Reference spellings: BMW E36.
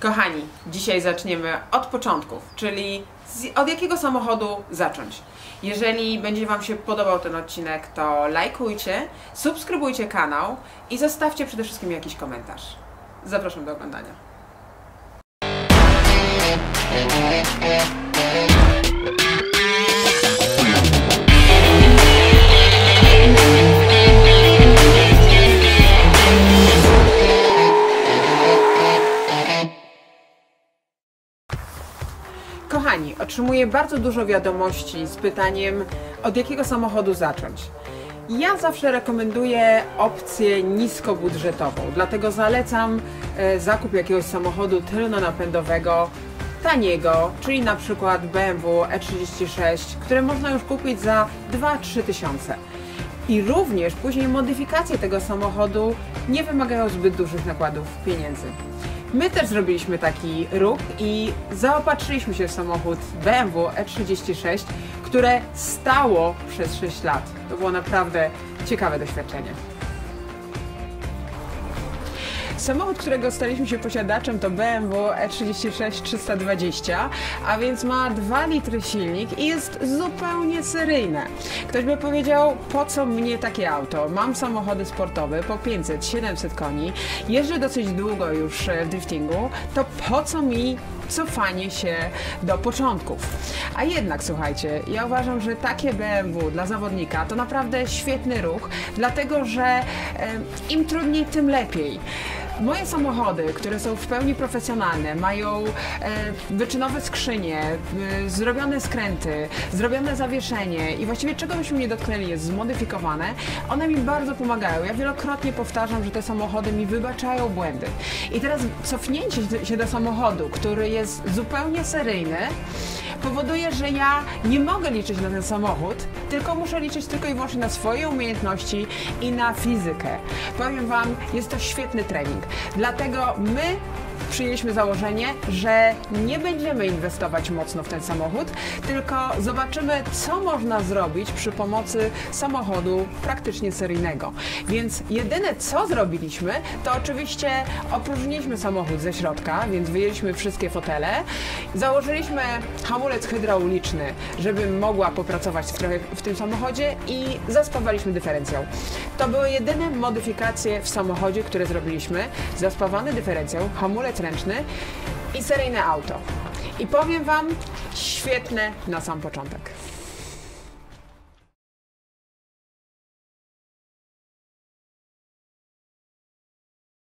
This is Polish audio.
Kochani, dzisiaj zaczniemy od początków, czyli od jakiego samochodu zacząć. Jeżeli będzie Wam się podobał ten odcinek, to lajkujcie, subskrybujcie kanał i zostawcie przede wszystkim jakiś komentarz. Zapraszam do oglądania. Kochani, otrzymuję bardzo dużo wiadomości z pytaniem, od jakiego samochodu zacząć. Ja zawsze rekomenduję opcję niskobudżetową, dlatego zalecam zakup jakiegoś samochodu tylnonapędowego, taniego, czyli na przykład BMW E36, które można już kupić za 2-3 tysiące. I również później modyfikacje tego samochodu nie wymagają zbyt dużych nakładów pieniędzy. My też zrobiliśmy taki ruch i zaopatrzyliśmy się w samochód BMW E36, które stało przez 6 lat. To było naprawdę ciekawe doświadczenie. Samochód, którego staliśmy się posiadaczem, to BMW E36 320, a więc ma 2 litry silnik i jest zupełnie seryjne. Ktoś by powiedział, po co mnie takie auto? Mam samochody sportowe po 500-700 koni, jeżdżę dosyć długo już w driftingu, to po co mi cofanie się do początków? A jednak słuchajcie, ja uważam, że takie BMW dla zawodnika to naprawdę świetny ruch, dlatego że im trudniej, tym lepiej. Moje samochody, które są w pełni profesjonalne, mają wyczynowe skrzynie, zrobione skręty, zrobione zawieszenie i właściwie czego byśmy nie dotknęli, jest zmodyfikowane. One mi bardzo pomagają. Ja wielokrotnie powtarzam, że te samochody mi wybaczają błędy. I teraz cofnięcie się do samochodu, który jest zupełnie seryjny, powoduje, że ja nie mogę liczyć na ten samochód, tylko muszę liczyć tylko i wyłącznie na swoje umiejętności i na fizykę. Powiem Wam, jest to świetny trening. Dlatego my przyjęliśmy założenie, że nie będziemy inwestować mocno w ten samochód, tylko zobaczymy, co można zrobić przy pomocy samochodu praktycznie seryjnego. Więc jedyne, co zrobiliśmy, to oczywiście opróżniliśmy samochód ze środka, więc wyjęliśmy wszystkie fotele, założyliśmy hamulec hydrauliczny, żeby mogła popracować w tym samochodzie i zaspawaliśmy dyferencją. To były jedyne modyfikacje w samochodzie, które zrobiliśmy. Zaspawany dyferencją, hamulec ręczny i seryjne auto. I powiem Wam, świetne na sam początek.